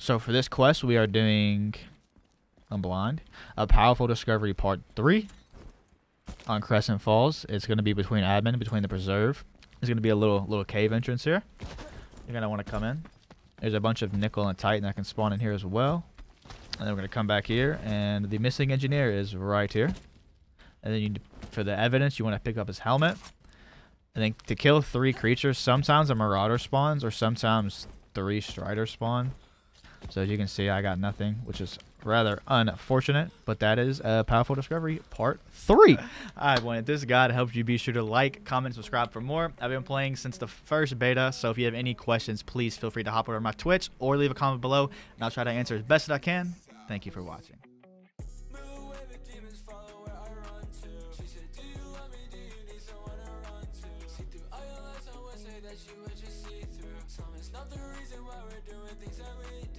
So for this quest, we are doing Unblind, A Powerful Discovery Part 3 on Crescent Falls. It's going to be between admin, between the preserve. There's going to be a little cave entrance here. You're going to want to come in. There's a bunch of nickel and titan that can spawn in here as well. And then we're going to come back here, and the missing engineer is right here. And then you, for the evidence, you want to pick up his helmet. And then to kill 3 creatures, sometimes a marauder spawns, or sometimes 3 striders spawn. So as you can see, I got nothing, which is rather unfortunate, but that is A Powerful Discovery Part 3. Alright, well, if this guide helped you, be sure to like, comment, subscribe for more. I've been playing since the first beta, so if you have any questions, please feel free to hop over to my Twitch or leave a comment below, and I'll try to answer as best as I can. Thank you for watching. That you would just see through. Some, it's not the reason why we're doing things that we do.